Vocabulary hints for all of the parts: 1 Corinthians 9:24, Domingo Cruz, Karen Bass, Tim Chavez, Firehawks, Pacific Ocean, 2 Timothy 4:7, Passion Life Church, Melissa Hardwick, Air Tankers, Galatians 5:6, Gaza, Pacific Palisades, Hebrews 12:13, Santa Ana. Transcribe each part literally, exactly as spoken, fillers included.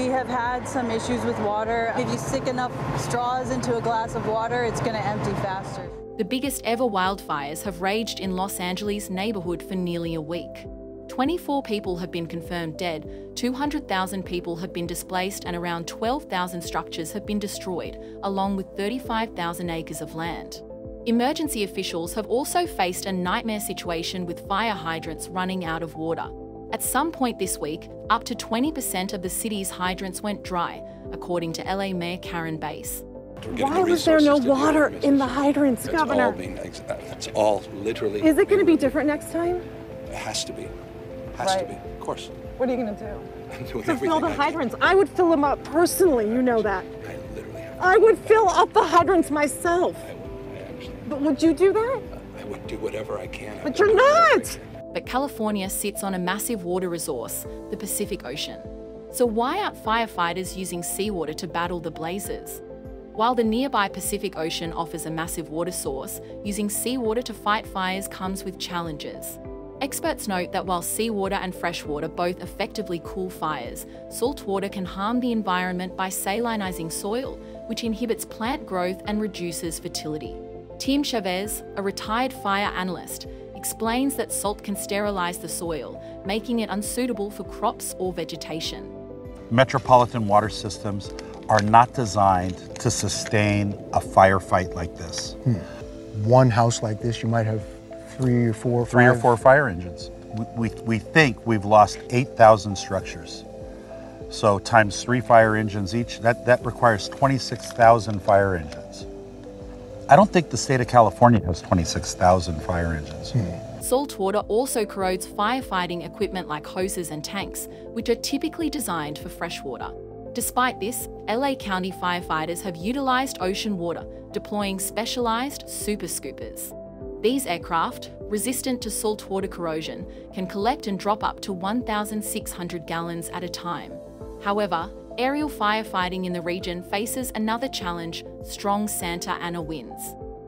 We have had some issues with water. If you stick enough straws into a glass of water, it's going to empty faster. The biggest ever wildfires have raged in Los Angeles' neighborhood for nearly a week. twenty-four people have been confirmed dead, two hundred thousand people have been displaced, and around twelve thousand structures have been destroyed, along with thirty-five thousand acres of land. Emergency officials have also faced a nightmare situation with fire hydrants running out of water. At some point this week, up to twenty percent of the city's hydrants went dry, according to L A Mayor Karen Bass. Why was there no water in the hydrants, it's Governor? All being, it's all literally... Is it going to be different next time? It has to be. Has right. to be. Of course. What are you going to do? I'm doing to fill the I hydrants. Can. I would fill them up personally, you know that. I literally have I would fill up the hydrants myself. I would, I understand. But would you do that? I would do whatever I can. But you're not! But California sits on a massive water resource, the Pacific Ocean. So why aren't firefighters using seawater to battle the blazes? While the nearby Pacific Ocean offers a massive water source, using seawater to fight fires comes with challenges. Experts note that while seawater and freshwater both effectively cool fires, saltwater can harm the environment by salinizing soil, which inhibits plant growth and reduces fertility. Tim Chavez, a retired fire analyst, explains that salt can sterilize the soil, making it unsuitable for crops or vegetation. Metropolitan water systems are not designed to sustain a firefight like this. Hmm. One house like this, you might have three or four three fire. or four fire engines. We, we, we think we've lost eight thousand structures. So times three fire engines each, that, that requires twenty-six thousand fire engines. I don't think the state of California has twenty-six thousand fire engines. Hmm. Saltwater also corrodes firefighting equipment like hoses and tanks, which are typically designed for freshwater. Despite this, L A County firefighters have utilized ocean water, deploying specialized super scoopers. These aircraft, resistant to saltwater corrosion, can collect and drop up to one thousand six hundred gallons at a time. However, aerial firefighting in the region faces another challenge: strong Santa Ana winds.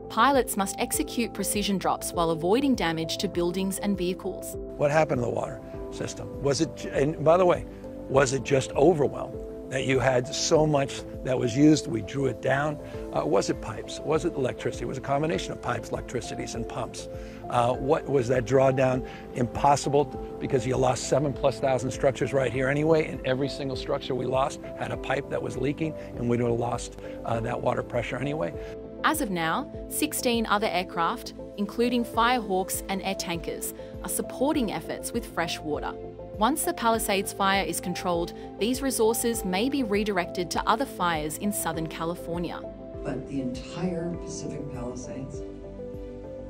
Pilots must execute precision drops while avoiding damage to buildings and vehicles. What happened to the water system? Was it, and by the way, was it just overwhelmed? That you had so much that was used, we drew it down. Uh, was it pipes? Was it electricity? It was a combination of pipes, electricities, and pumps. Uh, what was that drawdown? Impossible, because you lost seven plus thousand structures right here anyway, and every single structure we lost had a pipe that was leaking, and we'd have lost uh, that water pressure anyway. As of now, sixteen other aircraft, including Firehawks and Air Tankers, are supporting efforts with fresh water. Once the Palisades fire is controlled, these resources may be redirected to other fires in Southern California. But the entire Pacific Palisades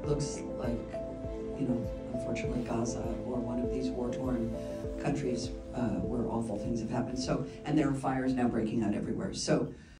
looks like, you know, unfortunately Gaza or one of these war-torn countries uh, where awful things have happened. So, and there are fires now breaking out everywhere. So.